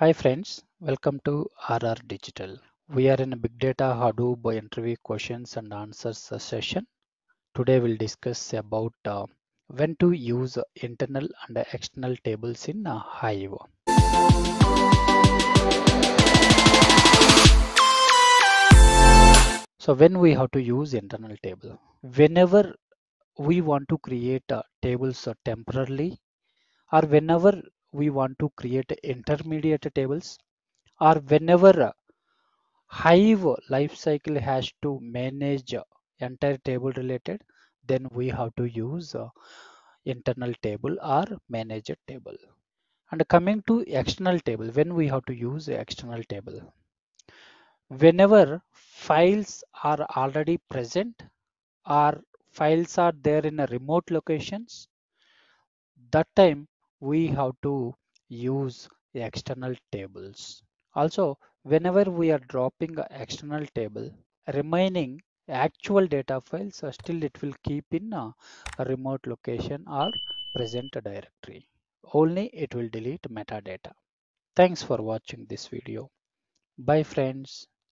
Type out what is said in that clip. Hi friends, welcome to RR Digital. We are in a Big Data Hadoop interview questions and answers session. Today we'll discuss about when to use internal and external tables in Hive. So when we have to use internal table? Whenever we want to create tables temporarily, or whenever we want to create intermediate tables, or whenever Hive lifecycle has to manage entire table related, then we have to use internal table or manager table. And coming to external table, when we have to use external table? Whenever files are already present or files are there in a remote locations, that time we have to use external tables. Also, whenever we are dropping an external table, remaining actual data files still it will keep in a remote location or present directory. Only it will delete metadata. Thanks for watching this video. Bye friends.